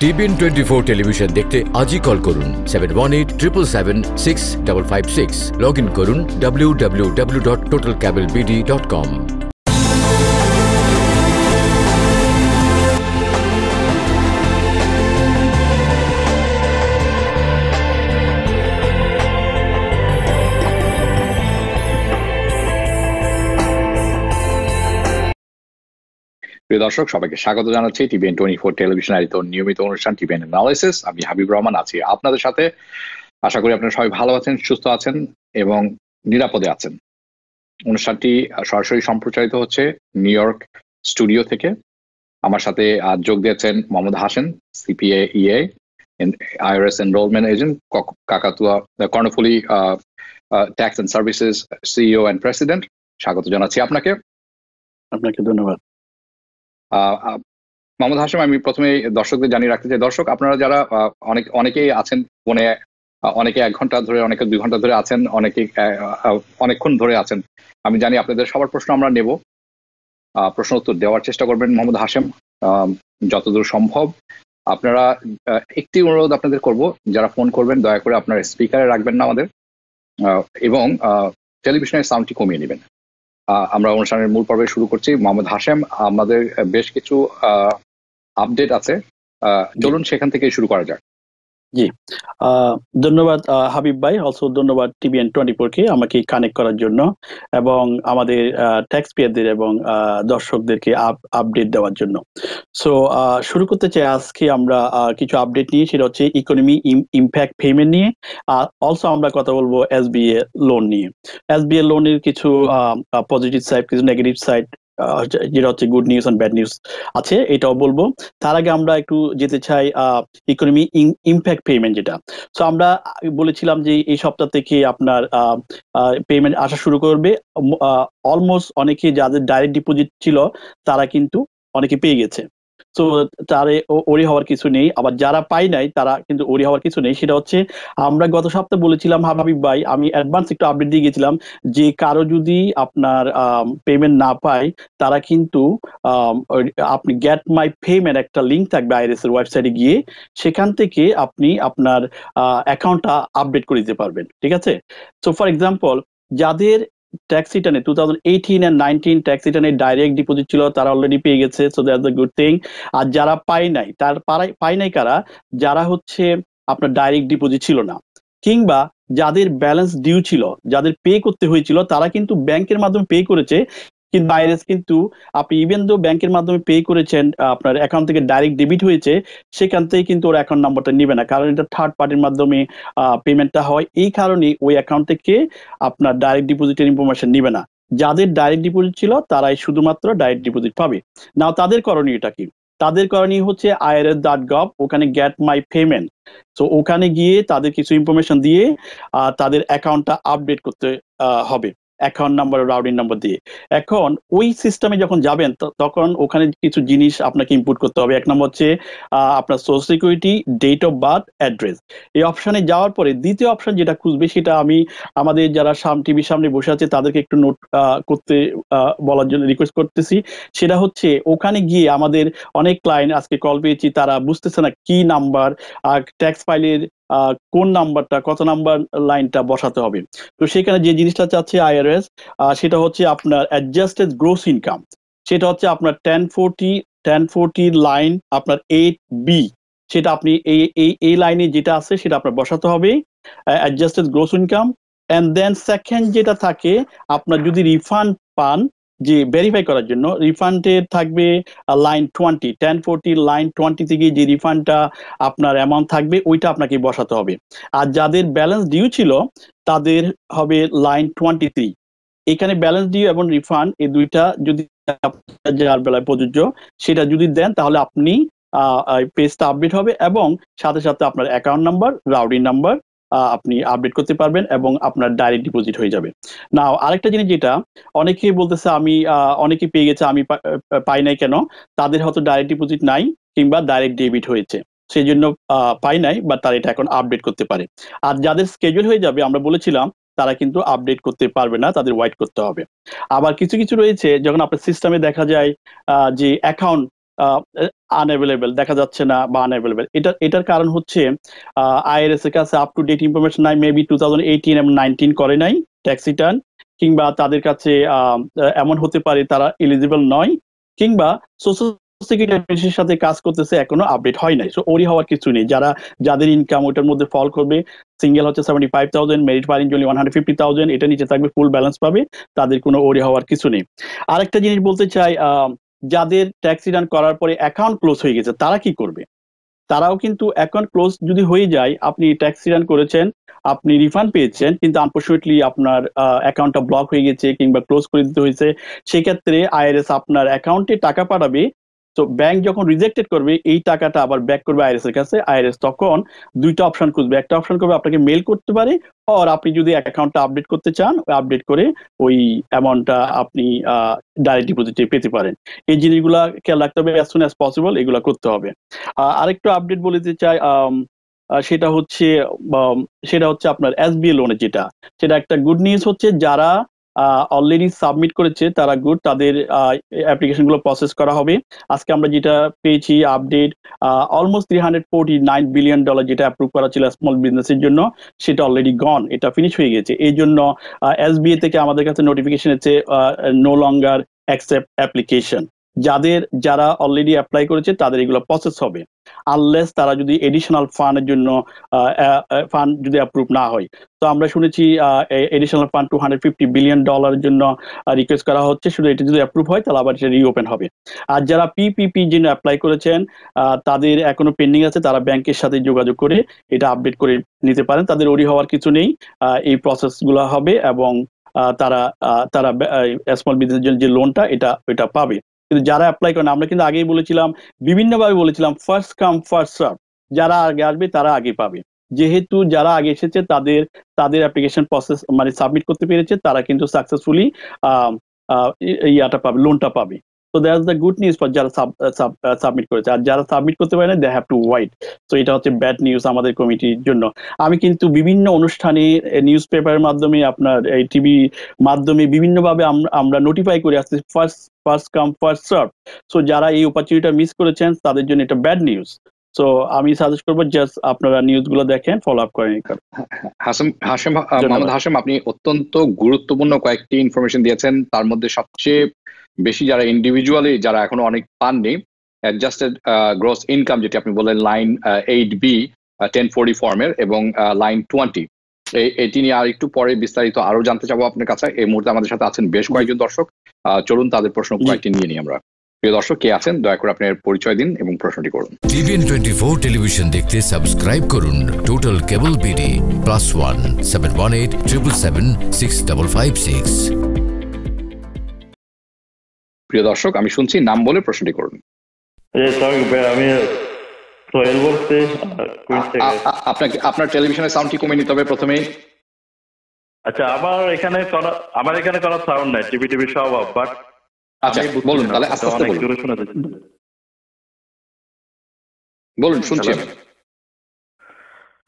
TBN24 television देखते आज ही कॉल करुन 7187776556 लॉग इन करुन www.totalcablebd.com। প্রিয় দর্শক সবাইকে স্বাগত জানাচ্ছি TBN24 টেলিভিশন আয়োজিত নিয়মিত অনুষ্ঠান TBN অ্যানালাইসিস। আমি হাবিব রহমান আছি আপনাদের সাথে। আশা করি আপনারা সবাই ভালো আছেন, সুস্থ আছেন এবং নিরাপদে আছেন। অনুষ্ঠানটি সরাসরি সম্প্রচারিত হচ্ছে নিউ ইয়র্ক স্টুডিও থেকে। আমার সাথে আজ যোগ দিয়েছেন Mohammad Hasan, CPA EA IRS enrolment agent, Kakatua Karnaphuli tax and services CEO and president. স্বাগত জানাচ্ছি আপনাকে। আপনাকে ধন্যবাদ। মোহাম্মদ হাসান, আমি প্রথমে দর্শকদের জানিয়ে রাখতে চাই, দর্শক আপনারা যারা অনেকেই আছেন ফোনে, অনেকে 1 ঘন্টা ধরে, অনেকে 2 ঘন্টা ধরে আছেন, অনেকে অনেকক্ষণ ধরে আছেন, আমি জানি আপনাদের সবার প্রশ্ন আমরা নেব। প্রশ্ন উত্তর দেওয়ার চেষ্টা করবেন মোহাম্মদ হাসান যতদূর সম্ভব। আপনারা একটি অনুরোধ আপনাদের করব, যারা ফোন করবেন দয়া করে আপনারা স্পিকারে রাখবেন না আমাদের, এবং টেলিভিশনের সাউন্ডটি কমিয়ে নেবেন। আমরা অনুষ্ঠানের মূল পর্বে শুরু করছি। মোহাম্মদ হাসান, আমাদের বেশ কিছু আপডেট আছে, চলুন সেখান থেকে শুরু করা যাক। জি, ধন্যবাদ হাবিব ভাই। অলসো ধন্যবাদ TBN24 কে আমাকে কানেক্ট করার জন্য এবং আমাদের ট্যাক্স পেয়ারদের এবং দর্শকদেরকে আপডেট দেওয়ার জন্য। সো শুরু করতে চাই আজকে আমরা কিছু আপডেট নিয়ে, সেটা হচ্ছে ইকোনমি ইম্প্যাক্ট পেমেন্ট নিয়ে। অলসো আমরা কথা বলবো SBA লোন নিয়ে। SBA লোনের কিছু পজিটিভ সাইড, কিছু নেগেটিভ সাইড, যেটা হচ্ছে good news and bad news আছে, এটাও বলবো। তার আগে আমরা একটু যেতে চাই ইকোনমি ইম্প্যাক্ট পেমেন্ট, যেটা সো আমরা বলেছিলাম যে এই সপ্তাহ থেকে আপনার পেমেন্ট আসা শুরু করবে। অলমোস্ট অনেকে যাদের ডাইরেক্ট ডিপোজিট ছিল তারা কিন্তু অনেকে পেয়ে গেছে, সো তারে ওরি হওয়ার কিছু নেই। আবার যারা পাই নাই তারা কিন্তু ওরি হওয়ার কিছু নেই। সেটা হচ্ছে আমরা গত সপ্তাহে বলেছিলাম হাবিব ভাই, আমি অ্যাডভান্স একটু আপডেট দিয়ে গেছিলাম যে কারো যদি আপনার পেমেন্ট না পায় তারা কিন্তু আপনি গেট মাই পেমেন্ট একটা লিঙ্ক থাকবে IRS এর ওয়েবসাইটে গিয়ে, সেখান থেকে আপনি আপনার অ্যাকাউন্টটা আপডেট করে দিতে পারবেন। ঠিক আছে, সো ফর এক্সাম্পল যাদের ট্যাক্স রিটার্নে 2018 and 19 ট্যাক্স রিটার্নে ডাইরেক্ট ডিপোজিট ছিল তারা অলরেডি পেয়ে গেছে, so that's a good thing. আর যারা পায় নাই, কারা যারা হচ্ছে আপনার ডাইরেক্ট ডিপোজিট ছিল না কিংবা যাদের ব্যালেন্স ডিউ ছিল, যাদের পে করতে হয়েছিল, তারা কিন্তু ব্যাংকের মাধ্যমে পে করেছে। কিন্তু IRS কিন্তু আপনি ইভেন দো ব্যাংকের মাধ্যমে পে করেছেন, আপনার অ্যাকাউন্ট থেকে ডাইরেক্ট ডেবিট হয়েছে, সেখান থেকে কিন্তু ওর অ্যাকাউন্ট নাম্বারটা নেবে না, কারণ এটা থার্ড পার্টির মাধ্যমে পেমেন্টটা হয়। এই কারণে ওই অ্যাকাউন্ট থেকে আপনার ডাইরেক্ট ডিপোজিটের ইনফরমেশন নেবে না। যাদের ডাইরেক্ট ডিপোজিট ছিল তারাই শুধুমাত্র ডাইরেক্ট ডিপোজিট পাবে। নাও তাদের করণীয়টা কি? তাদের করণীয় হচ্ছে IRS.gov, ওখানে গেট মাই পেমেন্ট, সো ওখানে গিয়ে তাদের কিছু ইনফরমেশন দিয়ে তাদের অ্যাকাউন্টটা আপডেট করতে হবে, অ্যাকাউন্ট নাম্বার, রাউটিং নাম্বার দিয়ে। এখন ওই সিস্টেমে যখন যাবেন তখন ওখানে কিছু জিনিস আপনাকে ইনপুট করতে হবে। 1 নম্বর হচ্ছে আপনার social security, date of birth, address. এই অপশানে যাওয়ার পরে 2য় অপশান যেটা খুঁজবে, সেটা আমি আমাদের যারা টিভির সামনে বসে আছে তাদেরকে একটু নোট করতে বলার জন্য রিকোয়েস্ট করতেছি। সেটা হচ্ছে ওখানে গিয়ে আমাদের অনেক ক্লায়েন্ট আজকে কল পেয়েছি, তারা বুঝতেছে না কি নাম্বার ট্যাক্স ফাইলের কোন নাম্বারটা, কত নাম্বার লাইনটা বসাতে হবে। তো সেখানে যে জিনিসটা চাচ্ছে IRS সেটা হচ্ছে আপনার অ্যাডজাস্টেড গ্রোস ইনকাম, সেটা হচ্ছে আপনার 1040 লাইন, আপনার 8B, সেটা আপনি এই লাইনে যেটা আছে সেটা আপনার বসাতে হবে, adjusted gross income. And then second যেটা থাকে, আপনার যদি রিফান্ড পান যে ভেরিফাই করার জন্য, রিফান্ডের থাকবে লাইন 20 1040 লাইন 20 থেকে যে রিফান্ডটা আপনার অ্যামাউন্ট থাকবে ওইটা আপনাকে বসাতে হবে। আর যাদের ব্যালেন্স ডিউ ছিল তাদের হবে লাইন 23। এখানে ব্যালেন্স ডিউ এবং রিফান্ড এই 2টা যদি যার বেলায় প্রযোজ্য সেটা যদি দেন তাহলে আপনি পেজটা আপডেট হবে এবং সাথে সাথে আপনার অ্যাকাউন্ট নাম্বার, রাউডি নাম্বার আপনি আপডেট করতে পারবেন এবং আপনার ডাইরেক্ট ডিপোজিট হয়ে যাবে। নাও আরেকটা জিনিস যেটা অনেকেই বলতেছে, আমি অনেকে পেয়ে গেছে, আমি পাই নাই কেন? তাদের হয়তো ডাইরেক্ট ডিপোজিট নাই কিংবা ডাইরেক্ট ডেবিট হয়েছে, সেই জন্য পাই নাই, বা তারা এটা এখন আপডেট করতে পারে। আর যাদের স্কেজুল হয়ে যাবে আমরা বলেছিলাম তারা কিন্তু আপডেট করতে পারবে না, তাদের ওয়েট করতে হবে। আবার কিছু কিছু রয়েছে যখন আপনার সিস্টেমে দেখা যায় যে অ্যাকাউন্ট আনএভেলেবল দেখা যাচ্ছে না বা আনএভেলেবল। এটার কারণ হচ্ছে আইআরএস এর কাছে আপ টু ডেট ইনফরমেশন নাই, মেবি 2018 এবং 19 করে নাই ট্যাক্স রিটার্ন, কিংবা তাদের কাছে এমন হতে পারে তারা এলিজিবল নয়, কিংবা সোশ্যাল সিকিউরিটির সাথে কাজ করতেছে এখনো আপডেট হয় নাই। সো ওরি হওয়ার কিছু নেই, যাদের ইনকাম ওটার মধ্যে ফল করবে। সিঙ্গেল হচ্ছে 75,000, মেরিট ফাইলিং জন্য 150,000, এটা নিচে থাকবে ফুল ব্যালেন্স পাবে, তাদের কোনো ওরি হওয়ার কিছু নেই। আরেকটা জিনিস বলতে চাই, যাদের ট্যাক্স রিটার্ন করার পরে অ্যাকাউন্ট ক্লোজ হয়ে গেছে তারা কি করবে? তারাও কিন্তু অ্যাকাউন্ট ক্লোজ যদি হয়ে যায়, আপনি ট্যাক্স রিটার্ন করেছেন, আপনি রিফান্ড পেয়েছেন, কিন্তু আনফরচুনেটলি আপনার অ্যাকাউন্টটা ব্লক হয়ে গেছে কিংবা ক্লোজ করে দিতে হয়েছে, সেক্ষেত্রে আইআরএস আপনার অ্যাকাউন্টে টাকা পাঠাবে। তো ব্যাংক যখন রিজেক্টেড করবে এই টাকাটা আবার ব্যাক করবে আইআরএস এর কাছে। আইআরএস তখন দুইটা অপশন খুঁজবে, একটা অপশন করবে আপনাকে মেল করতে পারে, আর আপনি যদি অ্যাকাউন্টটা আপডেট করতে চান আপডেট করে ওই অ্যামাউন্টটা আপনি ডাইরেক্ট ডিপোজিটে পেতে পারেন। এই জিনিসগুলা খেয়াল রাখতে হবে, অ্যাজ সুন অ্যাজ পসিবল এগুলা করতে হবে। আরেকটা আপডেট বলতে চাই, সেটা হচ্ছে আপনার এসবিএ লোনের সেটা একটা গুড নিউজ হচ্ছে, যারা অলরেডি সাবমিট করেছে তারা গুড, তাদের অ্যাপ্লিকেশনগুলো প্রসেস করা হবে। আজকে আমরা যেটা পেয়েছি আপডেট, অলমোস্ট $349 billion যেটা অ্যাপ্রুভ করা ছিল স্মল বিজনেসের জন্য সেটা অলরেডি গন, এটা ফিনিশ হয়ে গেছে। এই জন্য এসবিএ থেকে আমাদের কাছে নোটিফিকেশন এসেছে নো লঙ্গার অ্যাকসেপ্ট অ্যাপ্লিকেশন, যারা অলরেডি অ্যাপ্লাই করেছে তাদের এগুলো প্রসেস হবে, আনলেস তারা যদি এডিশনাল ফান্ডের জন্য ফান্ড যদি অ্যাপ্রুভ না হয়। তো আমরা শুনেছি এডিশনাল ফান্ড $250 billion জন্য রিকোয়েস্ট করা হচ্ছে, শুধু এটা যদি অ্যাপ্রুভ হয় তাহলে আবার এটা রিওপেন হবে। আর যারা পিপিপি জন্য অ্যাপ্লাই করেছেন তাদের এখনো পেন্ডিং আছে, তারা ব্যাংকের সাথে যোগাযোগ করে এটা আপডেট করে নিতে পারেন, তাদের ওরি হওয়ার কিছু নেই। এই প্রসেসগুলো হবে এবং তারা স্মল বিজনেসের জন্য যে লোনটা এটা পাবে। কিন্তু যারা অ্যাপ্লাই করে না, আমরা কিন্তু আগেই বলেছিলাম, বিভিন্নভাবে বলেছিলাম ফার্স্ট কাম ফার্স্ট সার্ভ, যারা আগে আসবে তারা আগে পাবে। যেহেতু যারা আগে এসেছে তাদের অ্যাপ্লিকেশন প্রসেস মানে সাবমিট করতে পেরেছে, তারা কিন্তু সাকসেসফুলি ইয়াটা পাবে, লোনটা পাবে। তো that's the good news for যারা সাবমিট করেছে। আর যারা সাবমিট করতে পারে না, দে হ্যাভ টু ওয়াইট। তো এটা হচ্ছে ব্যাড নিউজ আমাদের কমিটির জন্য। আমি কিন্তু বিভিন্ন অনুষ্ঠানে, নিউজ পেপারের মাধ্যমে, আপনার এই টিভি মাধ্যমে বিভিন্নভাবে আমরা নোটিফাই করে আসছি first come first serve. So যারা এই অপরচুনিটিটা মিস করেছেন তাদের জন্য এটা ব্যাড নিউজ। সো আমি সাজেস্ট করবো জাস্ট আপনারা নিউজগুলো দেখেন, ফলো আপ করেন। মোহাম্মদ হাসেম, আপনি অত্যন্ত গুরুত্বপূর্ণ কয়েকটি ইনফরমেশন দিয়েছেন, তার মধ্যে সবচেয়ে বেশি যারা ইন্ডিভিজুয়ালি যারা এখনো অনেক পাননি অ্যাডজাস্টেড গ্রস ইনকাম, যেটি আপনি বললেন লাইন 8B 1040 ফর্মের, এবং লাইন 20, এটি নিয়ে আর একটু পরে বিস্তারিত আরো জানতে চাবো আপনার কাছে। এই মুহূর্তে আমাদের সাথে আছেন বেশ কয়েকজন দর্শক, চলুন তাদের প্রশ্ন কয়েকটি নিয়ে নিই আমরা। প্রিয় দর্শক, কে আছেন দয়া করে আপনার পরিচয় দিন এবং প্রশ্নটি করুন। TBN24 টেলিভিশন দেখতে সাবস্ক্রাইব করুন টোটাল কেবল বিডি +1 718 777 6556। প্রিয় দর্শক, আমি শুনছি, নাম বলে প্রশ্নটি করুন। আপনার টেলিভিশনের সাউন্ড কি কমিয়ে নিতে হবে প্রথমেই? আচ্ছা, আমার এখানে কোনো সাউন্ড নাই, টিভি টিভি সব অফ। বাট আচ্ছা বলুন, তাহলে আস্তে আস্তে বলুন, শুনছি আমি,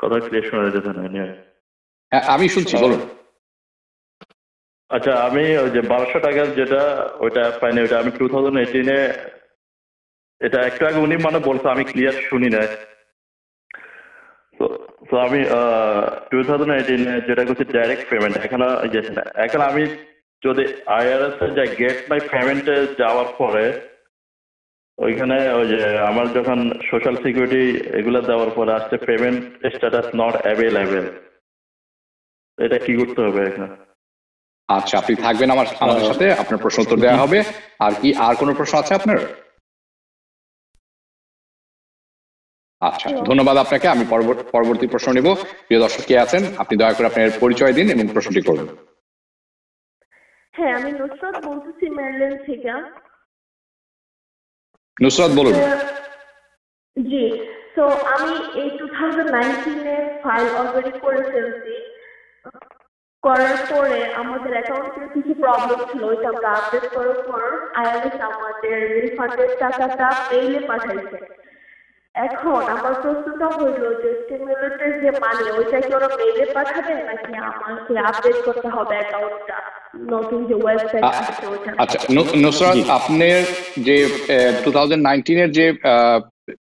কথা ক্লিয়ার শোনা যাচ্ছে না? হ্যাঁ আমি শুনছি, বলুন। আচ্ছা, আমি ওই যে 1200 টাকা যেটা ওইটা পাইনি, ওইটা আমি 2018 এ, এটা একটু আগে উনি মানে বলতো আমি ক্লিয়ার শুনি না, তো আমি 2018 এ যেটা করছি ডাইরেক্ট পেমেন্ট, এখন আমি যদি আইআরএস এর যে গেট মাই পেমেন্টে যাওয়ার পরে ওইখানে ওই যে আমার যখন সোশ্যাল সিকিউরিটি এগুলো দেওয়ার পরে আসছে পেমেন্ট স্ট্যাটাস নট অ্যাভেলেবেল, এটা কি করতে হবে এখন? আচ্ছা, আপনি থাকবেন আমাদের সাথে, আপনার প্রশ্ন উত্তর দেওয়া হবে। আর কোনো প্রশ্ন আছে আপনার? আচ্ছা, ধন্যবাদ আপনাকে। আমি পরবর্তী প্রশ্ন নেব। প্রিয় দর্শক, কে আছেন আপনি দয়া করে আপনার পরিচয় দিন এবং প্রশ্নটি করুন। হ্যাঁ, আমি নুসরাত বলতেছি মেরিল্যান্ড থেকে। নুসরাত বলুন। জি, তো আমি এই 2019 এ ফাইল অলরেডি করে ফেলছি, করার পরে আমাদের অ্যাকাউন্টে কিছু প্রবলেম ছিল, ওইটা আমরা আপডেট করার পর আইআরএস আমাদের রিফান্ডের টাকাটা পেইলে পাঠাইছে। এখন আমার প্রশ্নটা হলো যে স্টিমুলেটের যে মানি ওইটা কি ওরা মেইলে পাঠাবে নাকি আমাকে আপডেট করতে হবে অ্যাকাউন্টটা নতুন যে ওয়েবসাইট আছে ওটা? আচ্ছা নুসরাত, আপনি যে 2019 এর যে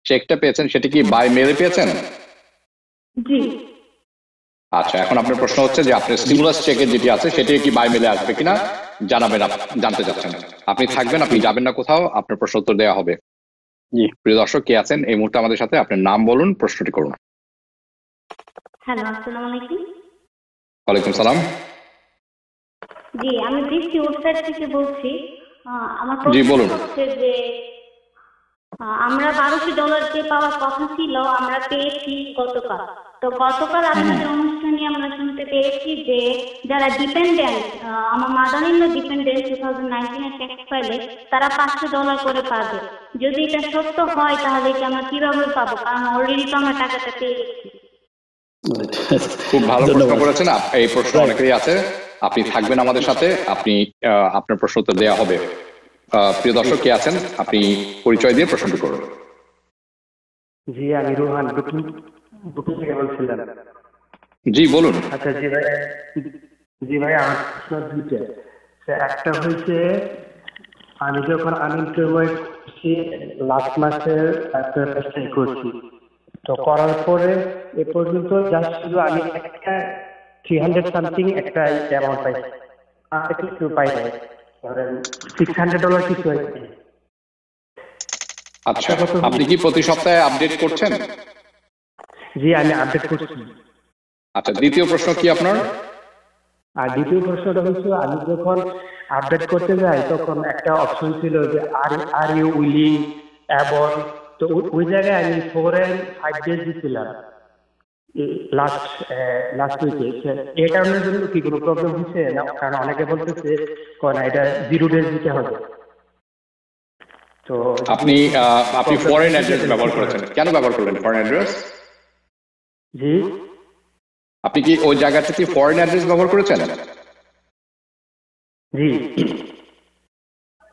চেকটা পেয়েছেন সেটা কি বাই মেইলে পেয়েছেন? জি। আচ্ছা, এখন আপনার প্রশ্ন হচ্ছে যে আপনি স্টিমুলাস চেকে যেটি আছে সেটা কি বাই মেইলে আসবে কিনা জানাবেন, জানতে চাচ্ছেন। আপনি থাকবেন, আপনি যাবেন না কোথাও, আপনার প্রশ্ন উত্তর দেওয়া হবে। জি, প্রিয় দর্শক কে আছেন এই মুহূর্তে আমাদের সাথে, আপনার নাম বলুন, প্রশ্নটি করুন। হ্যালো, আসসালামু আলাইকুম। ওয়ালাইকুম সালাম। জি, আমি বৃষ্টি ওয়েবসাইট থেকে বলছি। আমার প্রশ্ন হচ্ছে যে আমরা 1200 ডলার পে পাওয়ার কথা ছিল, আমরা পেয়েছি গতকাল। তো গতকাল আপনাদের অনুষ্ঠানে আমরা শুনতে পেয়েছি যে যারা ডিপেন্ডেন্ট, আমার মাদানিন্য ডিপেন্ডেন্ট 2019 এর ট্যাক্স ফাইলে তারা 500 ডলার করে পাবে। যদি এটা সত্য হয় তাহলে কি আমরা কিভাবে পাবো, কারণ অলরেডি তো আমরা টাকাটা পেয়ে গেছি। খুব ভালো প্রশ্ন করেছেন, এই প্রশ্ন অনেকেরই আছে। আপনি থাকবেন আমাদের সাথে, আপনি আপনার প্রশ্ন উত্তর দেওয়া হবে। প্রিয় দর্শক কে আছেন, আপনি পরিচয় দিয়ে প্রশ্নটি করুন। জি, আমি রোহান থেকে বলছিলাম। জি, বলুন। আচ্ছা জি ভাই, জি ভাই, আমার প্রশ্ন দুইটা। একটা হয়েছে আমি যখন আনএমপ্লয়েড লাস্ট মাসের করছি, তো করার পরে এ পর্যন্ত জাস্ট শুধু আমি একটা 300 সামথিং একটা অ্যামাউন্ট পাই, আর কিছু পাই না, ধরেন 600 ডলার কিছু হয়েছে। আচ্ছা, আপনি কি প্রতি সপ্তাহে আপডেট করছেন? জি, আমি আপডেট করছি। আচ্ছা, দ্বিতীয় প্রশ্ন কি আপনার? আর দ্বিতীয় প্রশ্নটা হচ্ছে আমি যখন আপডেট করতে যাই তখন একটা অপশন ছিল যে আর ইউ উইলিং এবল, তো ওই জায়গায় আমি 4 and 5 days দিয়েছিলাম লাস্ট উইকে। এই কারণের জন্য কি কোনো প্রবলেম হচ্ছে না? কারণ অনেকে বলতেছে না এটা 0 days দিতে হবে। তো আপনি আপনি ফরেন অ্যাড্রেস ব্যবহার করেছেন, কেন ব্যবহার করলেন ফরেন অ্যাড্রেস? জি, আপনি কি ওই জায়গাতে কি ফরেন অ্যাড্রেস ব্যবহার করেছেন? জি।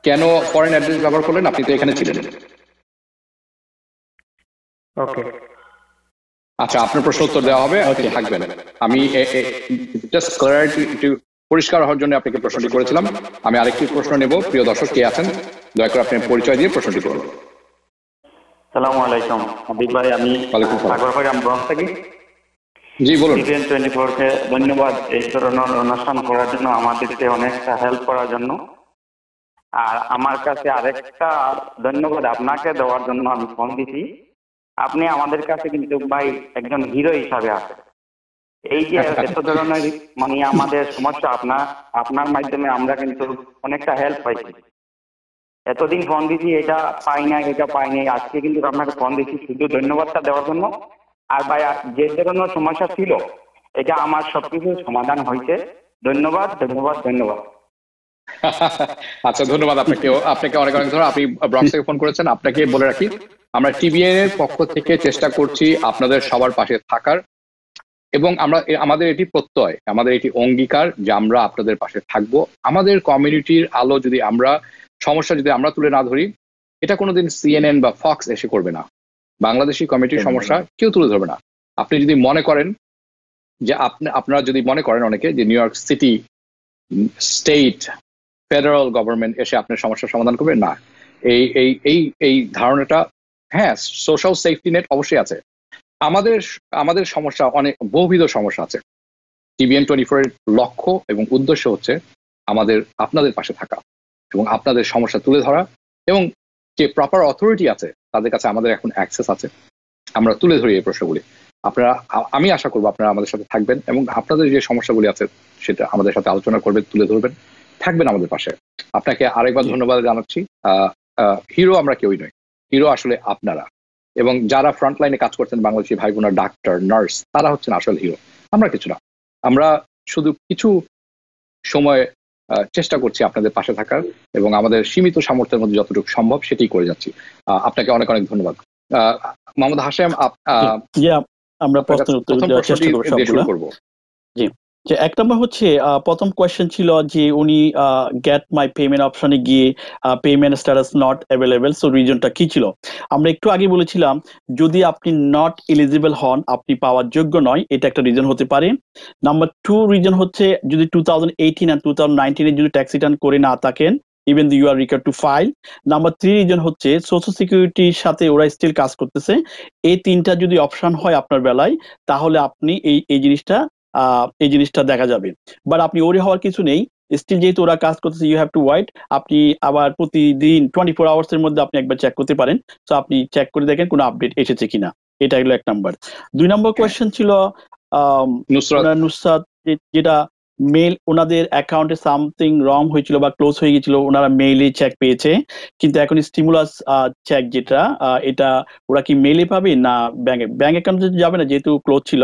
কেন ফরেন অ্যাড্রেস ব্যবহার করলেন? আপনি তো এখানে ছিলেন। ওকে, আচ্ছা, আপনার প্রশ্ন উত্তর দেওয়া হবে, আপনি থাকবেন। আমি জাস্ট ক্লিয়ারিটি পরিষ্কার হওয়ার জন্য আপনাকে প্রশ্নটি করেছিলাম। আমি আরেকটি প্রশ্ন নেব। প্রিয় দর্শক কে আছেন, দয়া করে আপনার পরিচয় দিয়ে প্রশ্নটি করুন। আসসালামু আলাইকুম আবিদ ভাই, আমি সাগরপাড়াগ্রাম ব্রঞ্জ থেকে। জি, বলুন। TBN24 কে ধন্যবাদ এই ধরনের অনুষ্ঠান করার জন্য, আমাদেরকে অনেকটা হেল্প করার জন্য। আর আমার কাছে আরেকটা ধন্যবাদ আপনাকে দেওয়ার জন্য আমি ফোন দিচ্ছি। আপনি আমাদের কাছে কিন্তু ভাই একজন হিরো হিসাবে আছেন। এই যে এত ধরনের মানে আমাদের সমস্যা, আপনার মাধ্যমে আমরা কিন্তু অনেকটা হেল্প পাইছি। এতদিন ফোন দিচ্ছি, এটা পাই নাই, এটা পাই নাই, আজকে কিন্তু আপনাকে ফোন দিচ্ছি শুধু ধন্যবাদটা দেওয়ার জন্য। আর ভাই যে ধরনের সমস্যা ছিল এটা আমার সবকিছু সমাধান হয়েছে। ধন্যবাদ, ধন্যবাদ, ধন্যবাদ। আচ্ছা, ধন্যবাদ আপনাকেও। আপনাকে অনেক অনেক ধন্যবাদ। আপনি ব্রঞ্জ থেকে ফোন করেছেন। আপনাকে বলে রাখি, আমরা টিবিএন এর পক্ষ থেকে চেষ্টা করছি আপনাদের সবার পাশে থাকার, এবং আমাদের এটি প্রত্যয়, আমাদের এটি অঙ্গীকার যে আমরা আপনাদের পাশে থাকবো। আমাদের কমিউনিটির আলো যদি আমরা সমস্যা যদি আমরা তুলে না ধরি, এটা কোনোদিন CNN বা ফক্স এসে করবে না, বাংলাদেশি কমিউনিটির সমস্যা কেউ তুলে ধরবে না। আপনি যদি মনে করেন যে আপনারা যদি মনে করেন অনেকে যে New York city, state, federal government এসে আপনার সমস্যার সমাধান করবে, না। এই এই এই এই ধারণাটা, হ্যাঁ, সোশ্যাল সেফটি নেট অবশ্যই আছে। আমাদের আমাদের সমস্যা অনেক, বহুবিধ সমস্যা আছে। TBN24 এর লক্ষ্য এবং উদ্দেশ্য হচ্ছে আমাদের আপনাদের পাশে থাকা এবং আপনাদের সমস্যা তুলে ধরা, এবং যে প্রপার অথরিটি আছে তাদের কাছে আমাদের এখন অ্যাক্সেস আছে, আমরা তুলে ধরি এই প্রশ্নগুলি। আপনারা, আমি আশা করবো আপনারা আমাদের সাথে থাকবেন এবং আপনাদের যে সমস্যাগুলি আছে সেটা আমাদের সাথে আলোচনা করবেন, তুলে ধরবেন, থাকবেন আমাদের পাশে। আপনাকে আরেকবার ধন্যবাদ জানাচ্ছি। হিরো আমরা কেউই নই, হিরো আসলে আপনারা, এবং যারা ফ্রন্টলাইনে কাজ করছেন, বাংলাদেশি ভাই বোনা, ডাক্তার, নার্স, তারা হচ্ছেন আসল হিরো। আমরা কিছু না, আমরা শুধু কিছু সময় চেষ্টা করছি আপনাদের পাশে থাকার, এবং আমাদের সীমিত সামর্থ্যের মধ্যে যতটুকু সম্ভব সেটি করে যাচ্ছি। আপনাকে অনেক অনেক ধন্যবাদ। মোহাম্মদ হাসান, আমরা প্রশ্ন উত্তর দেওয়ার চেষ্টা করব। জি, যে এক নম্বর হচ্ছে প্রথম কোয়েশ্চেন ছিল যে উনি গেট মাই পেমেন্ট অপশনে গিয়ে payment status not available, so রিজনটা কি ছিল? আমরা একটু আগে বলেছিলাম যদি আপনি নট এলিজিবল হন, আপনি পাওয়ার যোগ্য নয়, এটা একটা রিজন হতে পারে। নাম্বার টু রিজন হচ্ছে যদি 2018 আর 2019 যদি ট্যাক্স রিটার্ন করে না থাকেন, even though you are required to file. Number 3 reason হচ্ছে সোশ্যাল সিকিউরিটির সাথে ওরা স্টিল কাজ করতেছে। এই তিনটা যদি অপশন হয় আপনার বেলায়, তাহলে আপনি এই জিনিসটা দেখা যাবে, বাট আপনি ওরে হওয়ার কিছু নেই। স্টিল যেহেতু ওরা কাজ করতেছে, ইউ হ্যাভ টু ওয়াইট। আপনি আবার প্রতিদিন 24 আওয়ার্স এর মধ্যে আপনি একবার চেক করতে পারেন। সো আপনি চেক করে দেখেন কোনো আপডেট এসেছে কিনা। এটা হলো এক নাম্বার। দুই নম্বর কোয়েশ্চেন ছিল নুসরাত, যেটা মেল ওনাদের অ্যাকাউন্টে সামথিং রং হয়েছিল বা ক্লোজ হয়ে গেছিল, ওনারা মেইলে চেক পেয়েছে, কিন্তু এখন স্টিমুলাস চেক যেটা, এটা ওরা কি মেইলে পাবে না ব্যাংক অ্যাকাউন্টে যাবে না যেহেতু ক্লোজ ছিল।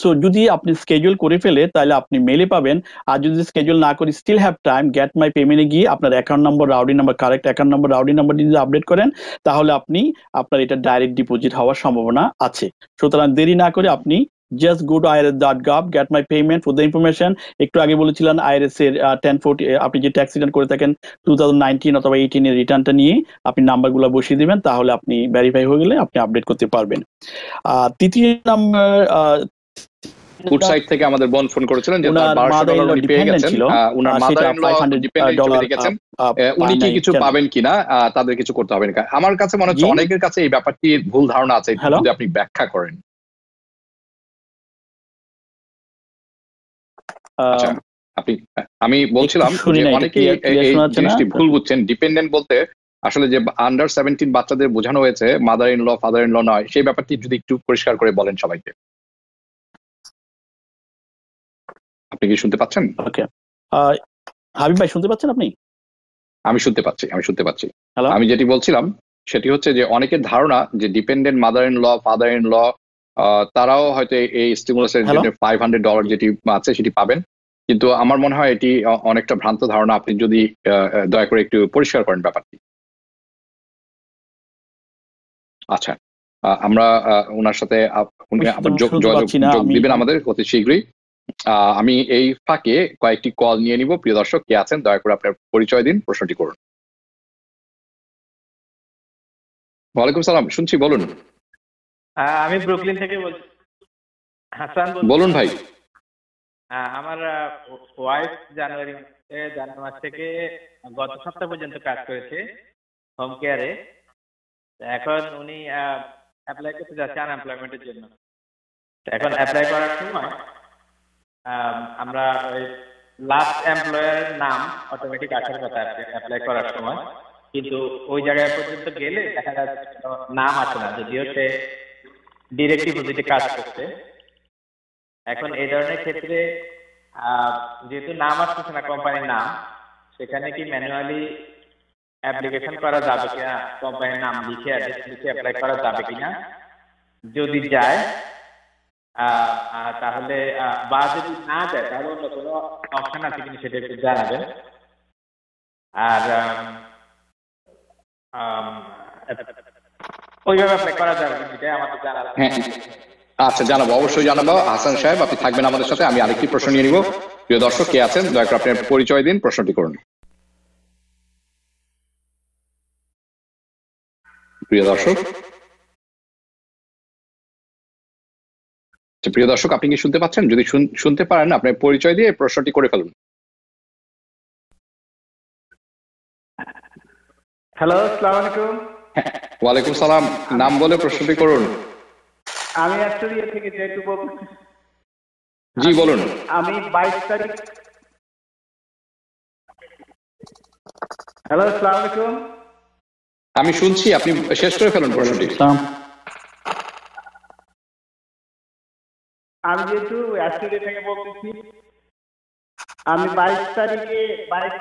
সো যদি আপনি স্কেজুল করে ফেলে তাহলে আপনি মেইলে পাবেন, আর যদি স্কেজুল না করে still have time get my পেমেন্টে গিয়ে আপনার account number routing number correct account number routing number যদি আপডেট করেন তাহলে আপনার এটা ডাইরেক্ট ডিপোজিট হওয়ার সম্ভাবনা আছে। সুতরাং দেরি না করে আপনি just go to irs.gov, get my payment for the information. একটু আগে বলেছিলাম IRS এর 1040 আপনি যে ট্যাক্স রিটার্ন করে থাকেন 2019 অথবা 18 এর রিটার্নটা নিয়ে আপনি নাম্বারগুলো বসিয়ে দিবেন, তাহলে আপনি ভেরিফাই হয়ে গেলে আপনি আপডেট করতে পারবেন। তৃতীয় নাম্বার গুড সাইট থেকে আমাদের বোন ফোন করেছিলেন যে তার 1200 ডলার উনি পেয়ে গেছেন, ওনার $500 ডলার গেছেন, উনি কি কিছু পাবেন কিনা তাদের কিছু করতে হবে না। আমার কাছে মনে হচ্ছে অনেকের কাছে এই ব্যাপারটি ভুল ধারণা আছে, যদি আপনি ব্যাখ্যা করেন। আমি বলছিলাম অনেকেই এই জিনিসটি ভুল বুঝছেন। ডিপেন্ডেন্ট বলতে আসলে যে আন্ডার 17 বাচ্চাদের বোঝানো হয়েছে, mother in law father in law নয়, সেই ব্যাপারটি যদি একটু পরিষ্কার করে বলেন সবাইকে। আপনি কি শুনতে পাচ্ছেন? ওকে হাবিব ভাই, শুনতে পাচ্ছেন আপনি? আমি শুনতে পাচ্ছি। আমি যেটি বলছিলাম সেটি হচ্ছে যে অনেকের ধারণা যে dependent, mother in law, father in law, তারাও হয়তো এই স্টিমুলাসের জন্য $500 যেটি আছে সেটি পাবেন, কিন্তু আমার মনে হয় এটি অনেকটা ভ্রান্ত ধারণা। আপনি যদি দয়া করে একটু পরিষ্কার করেন ব্যাপারটি। আচ্ছা, আমরা ওনার সাথে যোগাযোগ দিবেন আমাদের অতি শীঘ্রই। আমি এই ফাঁকে কয়েকটি কল নিয়ে নিব। প্রিয় দর্শক, কে আছেন দয়া করে আপনার পরিচয় দিন, প্রশ্নটি করুন। ওয়ালাইকুম সালাম, শুনছি, বলুন। আমি ব্রুকলিন থেকে বলছি, হাসান। বলুন ভাই। আমার ওয়াইফ জানুয়ারি মাস থেকে গত সপ্তাহ পর্যন্ত কাজ করেছে হোম কেয়ারে, এখন উনি অ্যাপ্লাই করতে যাচ্ছে আনএমপ্লয়মেন্টের জন্য। এখন অ্যাপ্লাই করার সময় আমরা ওই লাস্ট এমপ্লয়ারের নাম অটোমেটিক আসার কথা অ্যাপ্লাই করার সময়, কিন্তু ওই জায়গায় পর্যন্ত গেলে দেখা যাচ্ছে নাম আসে না, যদিও সে ডিরেক্ট ডিপোজিটে কাজ করছে। এখন এই ধরনের ক্ষেত্রে যেহেতু নাম আসছে না কোম্পানির নাম, সেখানে কি ম্যানুয়ালি অ্যাপ্লিকেশন করা যাবে কিনা, কোম্পানির নাম লিখে অ্যাড্রেস লিখে অ্যাপ্লাই করা যাবে কিনা? যদি যায় তাহলে, বা যদি না যায় তাহলে অন্য কোনো অপশন আছে কিনা সেটা একটু জানাবেন। আর ওইভাবে অ্যাপ্লাই করা যাবে কিনা সেটাই আমাদের জানা। আচ্ছা, জানাবো, অবশ্যই জানাবো। হাসান সাহেব, আপনি থাকবেন আমাদের সাথে। আমি আরেকটি প্রশ্ন নিয়ে নিব। প্রিয় দর্শক, কে আছেন দয়া করে আপনার পরিচয় দিন, প্রশ্নটি করুন। প্রিয় দর্শক, আপনি কি শুনতে পাচ্ছেন? যদি শুনতে পারেন আপনার পরিচয় দিয়ে প্রশ্নটি করে ফেলুন। হ্যালো, আসসালামু আলাইকুম। ওয়ালাইকুম সালাম, নাম বলে প্রশ্নটি করুন। আমি অস্ট্রেলিয়া থেকে যেটু বলছি। জি বলুন। আমি 22 তারিখ। হ্যালো, আসসালামু আলাইকুম। আমি শুনছি, আপনি শেষ করে ফেলুন প্রশ্নটি। আমি যেটু অস্ট্রেলিয়া থেকে বলছি, আমি 22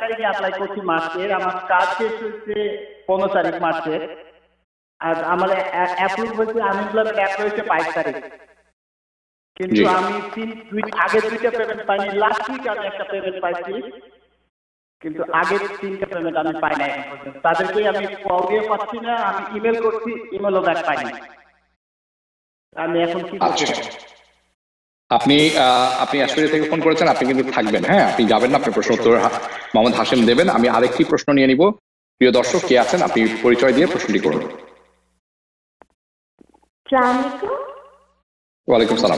তারিখে অ্যাপ্লাই করছি মার্চের। আমার কাজ শেষ হচ্ছে 15 তারিখ মার্চের, আর আমার অ্যাপ্রুভ হয়েছে আনএমপ্লয়মেন্ট অ্যাপ হয়েছে 22 তারিখ, কিন্তু আমি আগে 2টা পেমেন্ট পাইনি। লাস্ট উইক আমি একটা পেমেন্ট পাইছি, কিন্তু আগের 3টা পেমেন্ট আমি পাই নাই। তাদেরকে আমি কলও পাচ্ছি না, আমি ইমেল করছি, ইমেলও ব্যাক পাইনি। আমি এখন কি করব? আপনি আপনি অস্ট্রেলিয়া থেকে ফোন করেছেন, আপনি কিন্তু থাকবেন, হ্যাঁ আপনি যাবেন না, আপনার প্রশ্ন উত্তর মোহাম্মদ হাসেম দেবেন। আমি আরেকটি প্রশ্ন নিয়ে নিব। প্রিয় দর্শক কে আছেন আপনি পরিচয় দিয়ে প্রশ্নটি করুন। ওয়ালাইকুম সালাম।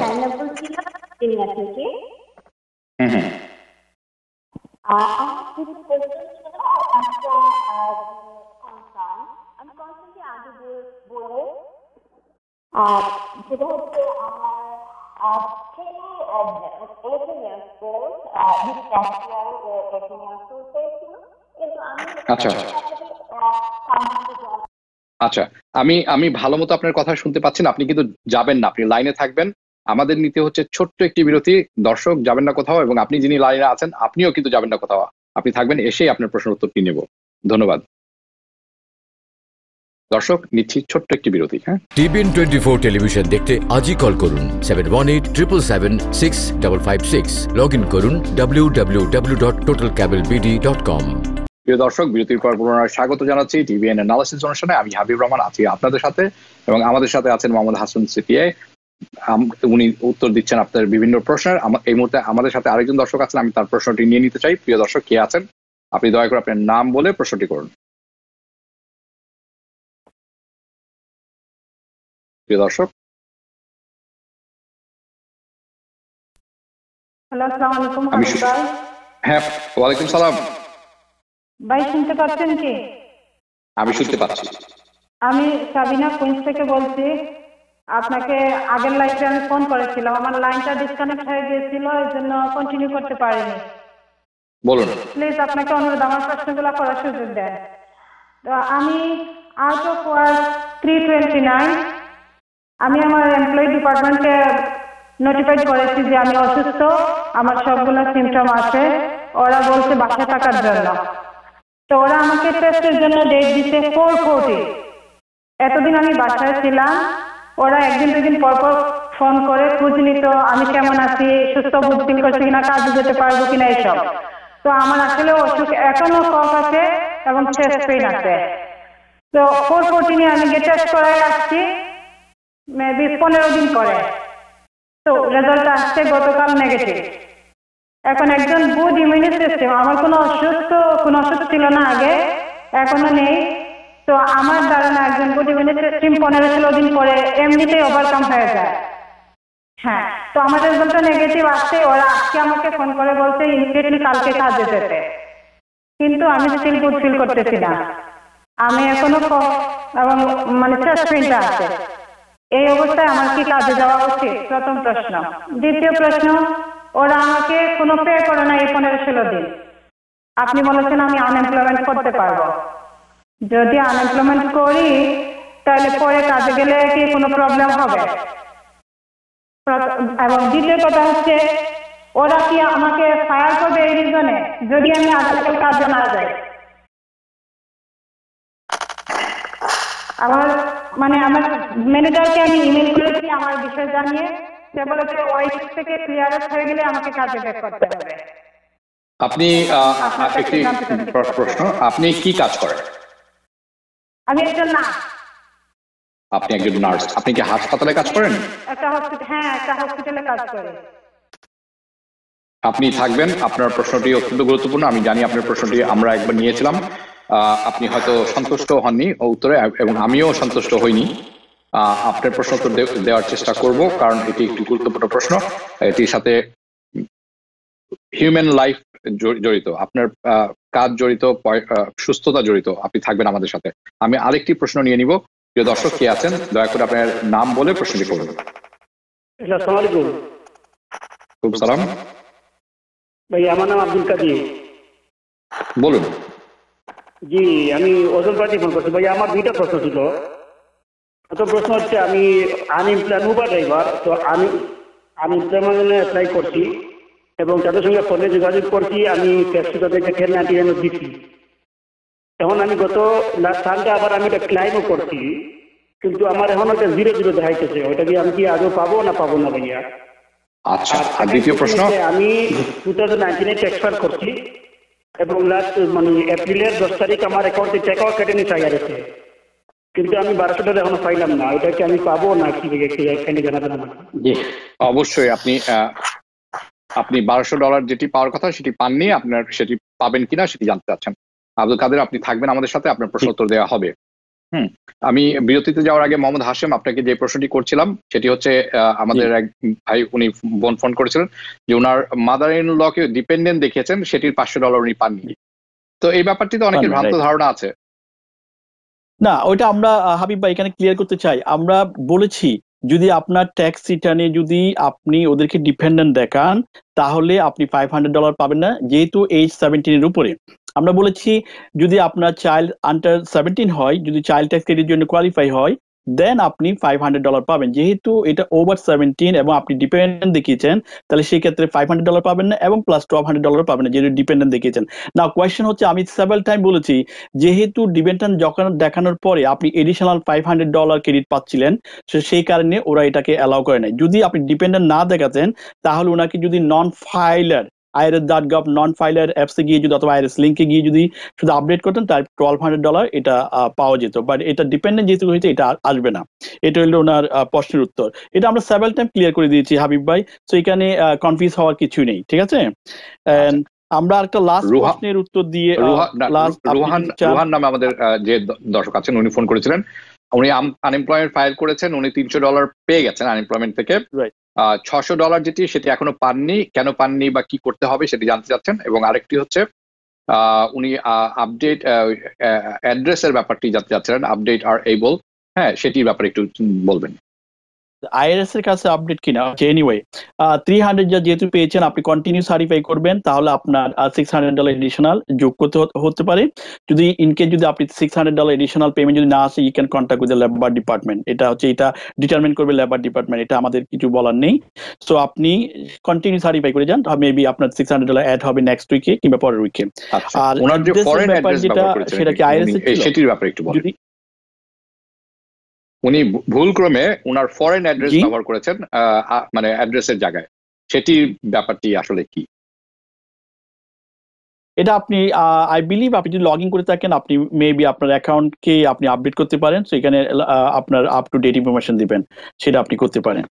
আচ্ছা আচ্ছা, আমি ভালো মতো আপনার কথা শুনতে পাচ্ছি না, আপনি কিন্তু যাবেন না, আপনি লাইনে থাকবেন। আমাদের নিতে হচ্ছে ছোট্ট একটি বিরতি। দর্শক যাবেন না কোথাও, এবং আপনি যিনি লাইনে আছেন আপনিও কিন্তু যাবেন না কোথাও, আপনি থাকবেন, এসেই আপনার প্রশ্নের উত্তরটি নেব। ধন্যবাদ। দর্শক নিচ্ছি ছোট্ট একটি বিরতি। হ্যাঁ, TBN24 টেলিভিশন দেখতে আজই কল করুন 7187776655 লগ ইন করুন www.totalcablebd.com। প্রিয় দর্শক, বিরতির পর পুনরায় স্বাগত জানাচ্ছি টিবিএন অ্যানালাইসিস অনুষ্ঠানে। আমি হাবিব রহমান আছি আপনাদের সাথে, এবং আমাদের সাথে আছেন মোহাম্মদ হাসান সিপিএ, উনি উত্তর দিচ্ছেন আপনার বিভিন্ন প্রশ্নের। এই মুহূর্তে আমাদের সাথে আরেকজন দর্শক আছেন, আমি তার প্রশ্নটি নিয়ে নিতে চাই। প্রিয় দর্শক কে আছেন আপনি দয়া করে আপনার নাম বলে প্রশ্নটি করুন। প্রিয় দর্শক, হ্যাঁ ওয়ালাইকুম সালাম। ভাই শুনতে পাচ্ছেন কি? আমি শুনতে পাচ্ছি। আমি সাবিনা কুইন্স থেকে বলছি। আপনাকে আগের লাইনে আমি ফোন করেছিলাম, আমার লাইনটা ডিসকানেক্ট হয়ে গিয়েছিল, এজন্য কন্টিনিউ করতে পারিনি। বলুন প্লিজ, আপনাকে অনুরোধ আমার প্রশ্নগুলো করার সুযোগ দেন। তো আমি আউট অফ ওয়ার্ক 329, আমি আমার এমপ্লয়ি ডিপার্টমেন্টে নোটিফাইড করেছি যে আমি অসুস্থ, আমার সবগুলো সিমটম আছে, ওরা বলছে বাসা থাকার জন্য। তো ওরা আমাকে টেস্টের জন্য ডেট দিতে 440। এতদিন আমি বাসায় ছিলাম, ওরা একদিন দুদিন পরপর ফোন করে খোঁজ নিত আমি কেমন আছি, সুস্থ বোধ ফিল করছি কিনা, কাজে যেতে পারবো কিনা এইসব। তো আমার আসলে অসুখ এখনো কফ আছে এবং চেস্ট পেইন আছে। তো 440 নিয়ে আমি গিয়ে টেস্ট করাই আসছি, মেবি 15 দিন করে। তো রেজাল্ট আসছে গতকাল নেগেটিভ। এখন একজন গুড ইমিউনি সিস্টেম, আমার কোনো অসুস্থ ছিল না আগে, এখনো নেই। তো আমার ধারণা একজন গুড ইমিউনি সিস্টেম 15-16 দিন পরে এমনিতেই ওভারকাম হয়ে যায়। হ্যাঁ, তো আমার রেজাল্টটা নেগেটিভ আসছে, ওরা আজকে আমাকে ফোন করে বলছে ইমিডিয়েটলি কালকে কাজে যেতে, কিন্তু আমি স্টিল গুড ফিল করতেছি না, আমি এখনো এবং মানে চেস্ট পেইনটা আছে। এই অবস্থায় আমার কি কাজে যাওয়া উচিত? প্রথম প্রশ্ন। দ্বিতীয় প্রশ্ন, ওরা আমাকে কোনো পে করে না এই 15-16 দিন। আপনি বলেছেন আমি আনএমপ্লয়মেন্ট করতে পারবো, যদি আনএমপ্লয়মেন্ট করি তাহলে পরে কাজে গেলে কি কোনো প্রবলেম হবে? এবং দ্বিতীয় কথা হচ্ছে, ওরা কি আমাকে ফায়ার করবে এই রিজনে যদি আমি আজকাল কাজে না যাই? আমার মানে আমার ম্যানেজারকে আমি ইমেল করেছি আমার বিষয় জানিয়ে, সে বলেছে ওই থেকে ক্লিয়ার হয়ে গেলে আমাকে কাজে ব্যাক করতে হবে। আপনি একটি প্রশ্ন, আপনি কি কাজ করেন? আমি একজন নার্স। আপনি একজন নার্স, আপনি কি হাসপাতালে কাজ করেন? একটা হসপিটাল, হ্যাঁ একটা হসপিটালে কাজ করেন। আপনি থাকবেন, আপনার প্রশ্নটি অত্যন্ত গুরুত্বপূর্ণ। আমি জানি আপনার প্রশ্নটি আমরা একবার নিয়েছিলাম, আপনি হয়তো সন্তুষ্ট হননি উত্তরে, এবং আমিও সন্তুষ্ট হইনি। আপনার প্রশ্ন উত্তর দেওয়ার চেষ্টা করব, কারণ এটি একটি গুরুত্বপূর্ণ প্রশ্ন, এটির সাথে হিউম্যান লাইফ জড়িত, আপনার কাজ জড়িত, সুস্থতা জড়িত। আপনি থাকবেন আমাদের সাথে। আমি আরেকটি প্রশ্ন নিয়ে নিব। প্রিয় দর্শক কে আছেন দয়া করে আপনার নাম বলে প্রশ্নটি করবেন। সালাম ভাই, আমার নাম আব্দুল কাদির। বলুন। জি, আমি ওজনপাড়া থেকে ফোন করছি। ভাই আমার দুইটা প্রশ্ন ছিল। প্রথম প্রশ্ন হচ্ছে, আমি আনএমপ্লয়েড উবার ড্রাইভার, তো আমি আনএমপ্লয়মেন্টে অ্যাপ্লাই করছি এবং তাদের সঙ্গে ফোনে যোগাযোগ করছি, আমি ট্যাক্সি তাদেরকে 1090 দিচ্ছি। এখন আমি গত লাস্ট সানডে আবার আমি এটা ক্লাইমও করছি, কিন্তু আমার এখন ওটা 0-0 দেখাইতেছে। ওটা কি আমি কি আদৌ পাবো না পাবো না ভাইয়া? আচ্ছা, দ্বিতীয় প্রশ্ন, আমি 2019 ট্যাক্সফার করছি এবং লাস্ট মানে এপ্রিলের 10 তারিখ আমার অ্যাকাউন্টে চেক আউট কেটে নিয়ে চাই আসছে। কিন্তু আমি 1200 টাকা এখনো পাইলাম না, এটা কি আমি পাবো না কিভাবে এখানে জানাবেন আমাকে? জি অবশ্যই, আপনি আপনি $1200 যেটি পাওয়ার কথা সেটি পাননি, আপনার সেটি পাবেন কিনা সেটি জানতে চাচ্ছেন। আব্দুল কাদের, আপনি থাকবেন আমাদের সাথে, আপনার প্রশ্ন উত্তর দেওয়া হবে। আমি বিরতিতে যাওয়ার আগে মোহাম্মদ হাসেম আপনাকে যে প্রশ্নটি করছিলাম সেটি হচ্ছে, আমাদের এক ভাই উনি বোন ফোন করেছিলেন যে উনার মাদার ইন ল কে ডিপেন্ডেন্ট দেখিয়েছেন, সেটির $500 উনি পাননি। তো এই ব্যাপারটি তো অনেকের ভ্রান্ত ধারণা আছে। না, ওইটা আমরা হাবিব ভাই এখানে ক্লিয়ার করতে চাই। আমরা বলেছি যদি আপনার ট্যাক্স রিটার্নে যদি আপনি ওদেরকে ডিপেন্ডেন্ট দেখান তাহলে আপনি $500 পাবেন না, যেহেতু এজ 17 এর উপরে। আমরা বলেছি যদি আপনার চাইল্ড আন্ডার 17 হয়, যদি চাইল্ড ট্যাক্স ক্রেডিটের জন্য কোয়ালিফাই হয়, দেন আপনি $500 পাবেন। যেহেতু এটা ওভার 17 এবং আপনি ডিপেন্ডেন্ট দেখিয়েছেন, তাহলে সেই ক্ষেত্রে $500 পাবেন না এবং প্লাস $1200 পাবেন না যেহেতু ডিপেন্ডেন্ট দেখিয়েছেন। নাও কোয়েশ্চেন হচ্ছে, আমি সেভারাল টাইম বলেছি যেহেতু ডিপেন্ডেন্ট যখন দেখানোর পরে আপনি এডিশনাল $500 ক্রেডিট পাচ্ছিলেন, সেই কারণে ওরা এটাকে অ্যালাউ করে নাই। যদি আপনি ডিপেন্ডেন্ট না দেখাতেন তাহলে ওনাকে যদি নন ফাইলার IRS.gov নন ফাইলার অ্যাপসে গিয়ে যদি অথবা IRS লিঙ্কে গিয়ে যদি শুধু আপডেট করতেন তার $1200 এটা পাওয়া যেত। বাট এটা ডিপেন্ডেন্ট যেহেতু হয়েছে এটা আসবে না। এটা হলো ওনার প্রশ্নের উত্তর। এটা আমরা সেভারাল টাইম ক্লিয়ার করে দিয়েছি হাবিব ভাই, সো এখানে কনফিউজ হওয়ার কিছু নেই, ঠিক আছে? আমরা একটা লাস্ট প্রশ্নের উত্তর দিয়ে, রোহান নামে আমাদের যে দর্শক আছেন উনি ফোন করেছিলেন, উনি আনএমপ্লয়মেন্ট ফাইল করেছেন, উনি $300 পেয়ে গেছেন আনএমপ্লয়মেন্ট থেকে, $600 যেটি সেটি এখনো পাননি, কেন পাননি বা কি করতে হবে সেটি জানতে চাচ্ছেন। এবং আরেকটি হচ্ছে উনি আপডেট অ্যাড্রেসের ব্যাপারটি জানতে চাচ্ছিলেন, আপডেট আর এবল, হ্যাঁ সেটির ব্যাপারে একটু বলবেন। IRS এর কাছে আপডেট কিনা এনিওয়ে 300 যা যেহেতু পেয়েছেন আপনি কন্টিনিউ সার্টিফাই করবেন, তাহলে আপনার $600 এডিশনাল যোগ করতে হতে পারে। যদি ইনকেস যদি আপনি $600 এডিশনাল পেমেন্ট যদি না আসে, you can contact with the labour department. এটা হচ্ছে এটা ডিটারমিন করবে লেবার ডিপার্টমেন্ট, এটা আমাদের কিছু বলার নেই। সো আপনি কন্টিনিউ সার্টিফাই করে যান, মেবি আপনার $600 অ্যাড হবে নেক্সট উইকে কিংবা পরের উইকে। আর সেটা কি IRS সেটির ব্যাপারে একটু বলুন। উনি ভুল ক্রমে উনার ফরেন অ্যাড্রেস ব্যবহার করেছেন, মানে অ্যাড্রেসের জায়গায়, সেটি ব্যাপারটি আসলে কি? এটা আপনি আই বিলিভ আপনি যদি লগ ইন করে থাকেন আপনি মেবি আপনার অ্যাকাউন্টকে আপনি আপডেট করতে পারেন, সো এখানে আপনার আপ টু ডেট ইনফরমেশন দিবেন, সেটা আপনি করতে পারেন।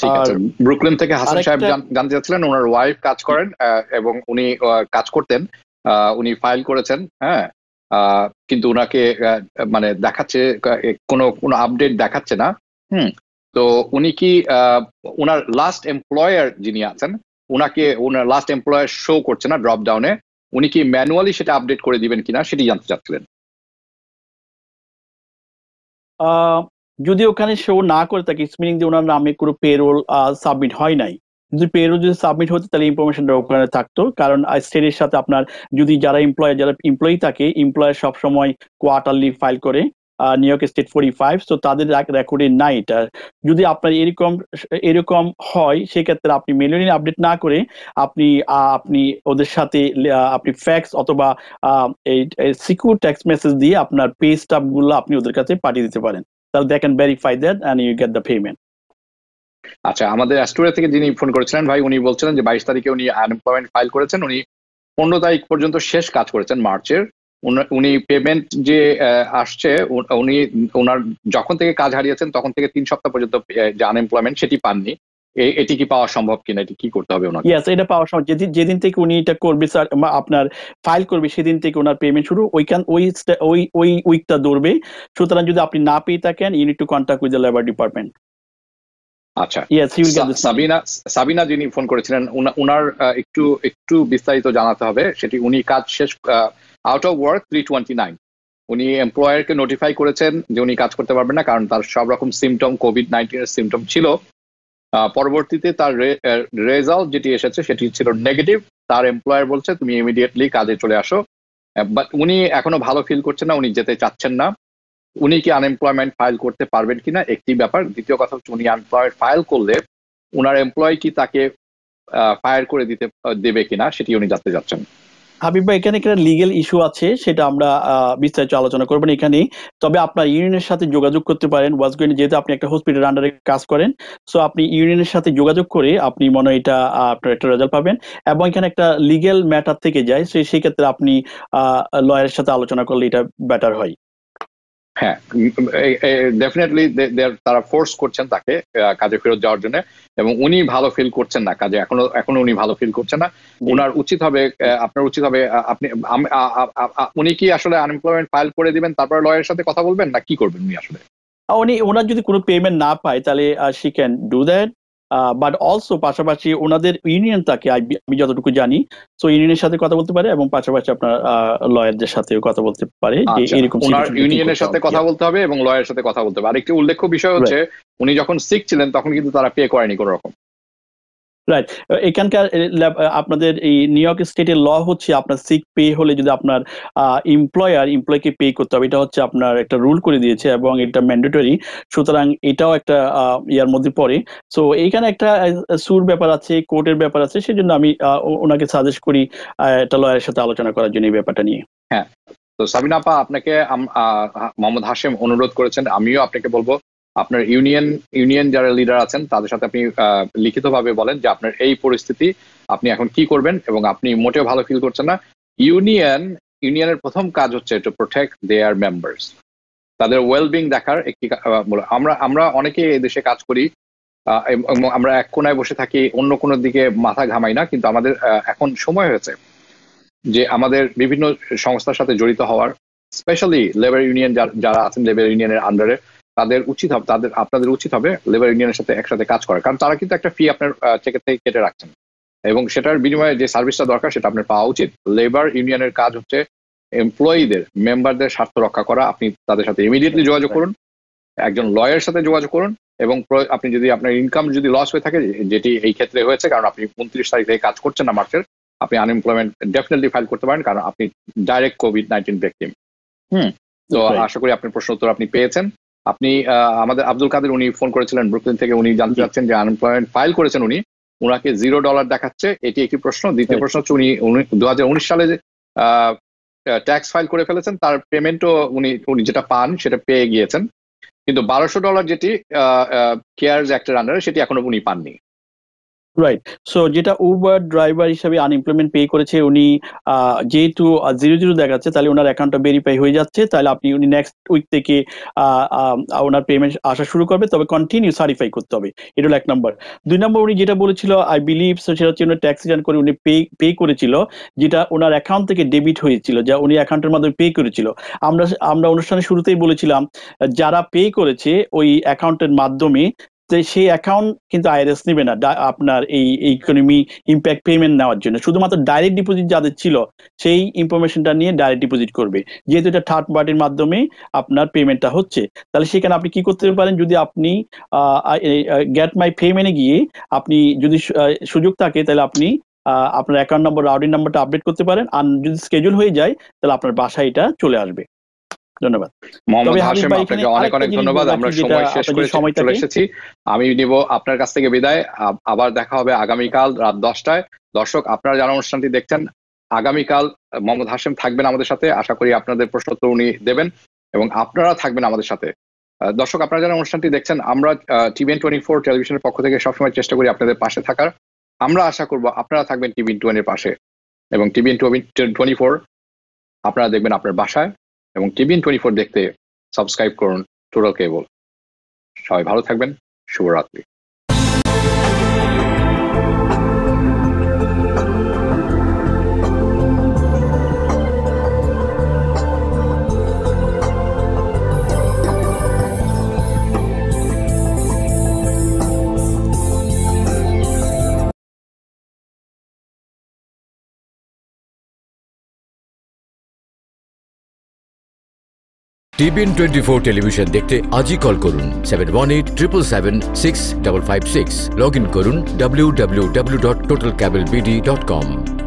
ঠিক আছে, ব্রুকলিন থেকে হাসান সাহেব জানতে চাচ্ছিলেন, ওনার ওয়াইফ কাজ করেন এবং উনি কাজ করতেন, উনি ফাইল করেছেন, হ্যাঁ, কিন্তু ওনাকে মানে দেখাচ্ছে কোনো কোনো আপডেট দেখাচ্ছে না। তো উনি কি ওনার লাস্ট এমপ্লয়ার যিনি আছেন ওনাকে ওনার লাস্ট এমপ্লয়ার শো করছে না ড্রপ ডাউনে, উনি কি ম্যানুয়ালি সেটা আপডেট করে দিবেন কিনা সেটি জানতে চাচ্ছিলেন। যদি ওখানে শো না করে থাকে ইটস মিনিং যে ওনার নামে কোনো পেরোল সাবমিট হয় নাই। যদি পেরোল যদি সাবমিট হতো তাহলে ইনফরমেশনটা ওখানে থাকতো, কারণ স্টেটের সাথে আপনার যদি যারা এমপ্লয়ার যারা এমপ্লয়ি থাকে, এমপ্লয়ার সবসময় কোয়ার্টারলি ফাইল করে নিউ ইয়র্ক স্টেট 45, তো তাদের রেকর্ডে নাই এটা। যদি আপনার এরকম হয় সেক্ষেত্রে আপনি মেনুয়ালি আপডেট না করে আপনি আপনি ওদের সাথে আপনি ফ্যাক্স অথবা সিকিউর টেক্সট মেসেজ দিয়ে আপনার পে স্টাফগুলো আপনি ওদের কাছে পাঠিয়ে দিতে পারেন, তাহলে they can verify that and you get the payment. আচ্ছা, আমাদের অ্যাস্টোরিয়া থেকে যিনি ফোন করেছিলেন ভাই, উনি বলছিলেন যে 22 তারিখে উনি আনএমপ্লয়মেন্ট ফাইল করেছেন, উনি 15 তারিখ পর্যন্ত শেষ কাজ করেছেন মার্চের, উনি পেমেন্ট যে আসছে উনি ওনার যখন থেকে কাজ হারিয়েছেন তখন থেকে 3 সপ্তাহ পর্যন্ত যে আনএমপ্লয়মেন্ট সেটি পাননি, এটি কি পাওয়া সম্ভব কিনা, এটি কি করতে হবে ওনাকে? ইয়েস, এটা পাওয়া সম্ভব। যেদিন থেকে উনি এটা করবে স্যার আপনার ফাইল করবে সেদিন থেকে ওনার পেমেন্ট শুরু, ওই উইকটা ধরবে। সুতরাং যদি আপনি না পেয়ে থাকেন you need to contact with the labour department. আচ্ছা, সাবিনা যিনি ফোন করেছিলেন উনার একটু একটু বিস্তারিত জানাতে হবে, সেটি উনি কাজ শেষ আউট অফ ওয়ার্ক 329, উনি এমপ্লয়ারকে নোটিফাই করেছেন যে উনি কাজ করতে পারবেন না কারণ তার সব রকম সিমটম COVID-19 এর সিমটম ছিল। পরবর্তীতে তার রেজাল্ট যেটি এসেছে সেটি ছিল নেগেটিভ, তার এমপ্লয়ার বলছে তুমি ইমিডিয়েটলি কাজে চলে আসো, বাট উনি এখনো ভালো ফিল করছেন না, উনি যেতে চাচ্ছেন না। উনি কি আনএমপ্লয়মেন্ট ফাইল করতে পারবেন কিনা একটি ব্যাপার। দ্বিতীয় কথা হচ্ছে উনি আনএমপ্লয়মেন্ট ফাইল করলে ওনার এমপ্লয়ি কি তাকে ফায়ার করে দিতে দেবে কিনা সেটি উনি জানতে চাচ্ছেন। হাবিব ভাই, এখানে একটা লিগেল ইস্যু আছে, সেটা আমরা বিস্তারিত আলোচনা করবেন এখানে। তবে আপনার ইউনিয়নের সাথে যোগাযোগ করতে পারেন, ওয়াজগোয়েন্ড যেহেতু আপনি একটা হসপিটাল আন্ডারে কাজ করেন, সো আপনি ইউনিয়নের সাথে যোগাযোগ করে আপনি মনে হয় এটা আপনার একটা রেজাল্ট পাবেন। এবং এখানে একটা লিগেল ম্যাটার থেকে যায়, সেই ক্ষেত্রে আপনি লয়ারের সাথে আলোচনা করলে এটা বেটার হয়। হ্যাঁ ডেফিনেটলি তারা ফোর্স করছেন তাকে কাজে ফেরত যাওয়ার জন্য, এবং উনি ভালো ফিল করছেন না কাজে, এখনো উনি ভালো ফিল করছেন না। উনার উচিত হবে, আপনার উচিত হবে, আপনি উনি কি আসলে আনএমপ্লয়মেন্ট ফাইল করে দিবেন তারপরে লয়ারের সাথে কথা বলবেন, না কি করবেন উনি আসলে? উনি ওনার যদি কোনো পেমেন্ট না পায় তাহলে she can do that, but also পাশাপাশি ওনাদের ইউনিয়ন তাকে, আমি যতটুকু জানি, সো ইউনিয়নের সাথে কথা বলতে পারে এবং পাশাপাশি আপনার লয়ারদের সাথেও কথা বলতে পারে, যে এরকম ইউনিয়নের সাথে কথা বলতে হবে এবং লয়ারের সাথে কথা বলতে হবে। আর একটি উল্লেখ্য বিষয় হচ্ছে উনি যখন সিক ছিলেন তখন কিন্তু তারা পে করেনি কোনো রকম, রাইট? এখানকার আপনাদের এই নিউ ইয়র্ক স্টেটের ল হচ্ছে আপনার সিক পে হলে যদি আপনার এমপ্লয়কে পে করতে হবে, এটা হচ্ছে আপনার একটা রুল করে দিয়েছে এবং এটা ম্যান্ডেটরি, সুতরাং এটাও একটা ইয়ার মধ্যে পড়ে। সো এইখানে একটা সুর ব্যাপার আছে, কোর্টের ব্যাপার আছে, সেজন্য আমি ওনাকে সাজেস্ট করি একটা লয়ারের সাথে আলোচনা করার জন্য এই ব্যাপারটা নিয়ে। হ্যাঁ, তো সাবিনা আপা, আপনাকে মোহাম্মদ হাশেম অনুরোধ করেছেন, আমিও আপনাকে বলবো আপনার ইউনিয়ন যারা লিডার আছেন তাদের সাথে আপনি লিখিতভাবে বলেন যে আপনার এই পরিস্থিতি, আপনি এখন কি করবেন, এবং আপনি মোটেও ভালো ফিল করছেন না। ইউনিয়নের প্রথম কাজ হচ্ছে টু প্রোটেক্ট দেয়ার মেম্বার্স, তাদের ওয়েলবিং দেখার একটি। আমরা অনেকে এই দেশে কাজ করি, আমরা এক কোনায় বসে থাকি, অন্য কোনো দিকে মাথা ঘামাই না, কিন্তু আমাদের এখন সময় হয়েছে যে আমাদের বিভিন্ন সংস্থার সাথে জড়িত হওয়ার, স্পেশালি লেবার ইউনিয়ন যারা আছেন লেবার ইউনিয়নের আন্ডারে, আপনাদের উচিত হবে লেবার ইউনিয়নের সাথে একসাথে কাজ করা, কারণ তারা কিন্তু একটা ফি আপনার চেক থেকে কেটে রাখছেন এবং সেটার বিনিময়ে যে সার্ভিসটা দরকার সেটা আপনার পাওয়া উচিত। লেবার ইউনিয়নের কাজ হচ্ছে এমপ্লয়ীদের, মেম্বারদের স্বার্থ রক্ষা করা। আপনি তাদের সাথে ইমিডিয়েটলি যোগাযোগ করুন, একজন লয়ারের সাথে যোগাযোগ করুন, এবং আপনি যদি আপনার ইনকাম যদি লস হয়ে থাকে, যেটি এই ক্ষেত্রে হয়েছে, কারণ আপনি 29 তারিখ থেকে কাজ করছেন না মার্চের, আপনি আনএমপ্লয়মেন্ট ডেফিনেটলি ফাইল করতে পারেন, কারণ আপনি ডাইরেক্ট COVID-19 ভিকটিম। তো আশা করি আপনার প্রশ্ন উত্তর আপনি পেয়েছেন। আপনি আমাদের আব্দুল কাদের, উনি ফোন করেছিলেন ব্রুকলিন থেকে, উনি জানতে চাচ্ছেন যে আনএমপ্লয়মেন্ট ফাইল করেছেন উনি, ওনাকে $0 দেখাচ্ছে, এটি একটি প্রশ্ন। দ্বিতীয় প্রশ্ন হচ্ছে উনি 2019 সালে ট্যাক্স ফাইল করে ফেলেছেন, তার পেমেন্টও উনি যেটা পান সেটা পেয়ে গিয়েছেন, কিন্তু $1200 যেটি কেয়ারস অ্যাক্টের আন্ডারে সেটি এখনো উনি পাননি, রাইট? সো যেটা উবার ড্রাইভার হিসাবে আনএমপ্লয়মেন্ট পে করেছে উনি, যেহেতু 00 দেখাচ্ছে তাহলে ওনার অ্যাকাউন্টটা ভেরিফাই হয়ে যাচ্ছে, তাহলে আপনি উনি নেক্সট উইক থেকে ওনার পেমেন্ট আসা শুরু করবে, তবে কন্টিনিউ সার্টিফাই করতে হবে। এটা হলো এক নম্বর। দুই নম্বর, উনি যেটা বলেছিল আই বিলিভ, সেটা হচ্ছে উনি ট্যাক্স রিটার্ন করে উনি পে করেছিল, যেটা ওনার অ্যাকাউন্ট থেকে ডেবিট হয়েছিল, যা উনি অ্যাকাউন্টের মাধ্যমে পে করেছিল। আমরা অনুষ্ঠানের শুরুতেই বলেছিলাম যারা পে করেছে ওই অ্যাকাউন্টের মাধ্যমে, সেই অ্যাকাউন্ট কিন্তু IRS নেবে না আপনার এই ইকোনমি ইম্প্যাক্ট পেমেন্ট নেওয়ার জন্য, শুধুমাত্র ডাইরেক্ট ডিপোজিট যাদের ছিল সেই ইনফরমেশনটা নিয়ে ডাইরেক্ট ডিপোজিট করবে, যেহেতু এটা থার্ড পার্টির মাধ্যমে আপনার পেমেন্টটা হচ্ছে। তাহলে সেখানে আপনি কি করতে পারেন, যদি আপনি গেট মাই পেমেন্টে গিয়ে আপনি যদি সুযোগ থাকে তাহলে আপনি আপনার অ্যাকাউন্ট নম্বর, রাউডিং নাম্বারটা আপডেট করতে পারেন, আর যদি স্কেজুল হয়ে যায় তাহলে আপনার বাসায় এটা চলে আসবে। ধন্যবাদ মোহাম্মদ হাশেম, আপনাকে অনেক অনেক ধন্যবাদ। আমরা সময় শেষ করে চলে এসেছি, আমি নিব আপনার কাছ থেকে বিদায়। আবার দেখা হবে আগামীকাল রাত 10টায়। দর্শক, আপনারা যারা অনুষ্ঠানটি দেখছেন, আগামীকাল মোহাম্মদ হাশেম থাকবেন আমাদের সাথে, আশা করি আপনাদের প্রশ্ন উত্তর উনি দেবেন এবং আপনারা থাকবেন আমাদের সাথে। দর্শক, আপনারা যারা অনুষ্ঠানটি দেখছেন, আমরা TBN24 টেলিভিশনের পক্ষ থেকে সবসময় চেষ্টা করি আপনাদের পাশে থাকার। আমরা আশা করব আপনারা থাকবেন TBN21 এর পাশে, এবং TBN24 আপনারা দেখবেন আপনার বাসায়, এবং TBN24 দেখতে সাবস্ক্রাইব করুন টোটাল কেবল। সবাই ভালো থাকবেন, শুভরাত্রি। TBN24 টেলিভিশন দেখতে আজই কল করুন 7187776556, লগ ইন করুন www.totalcablebd.com।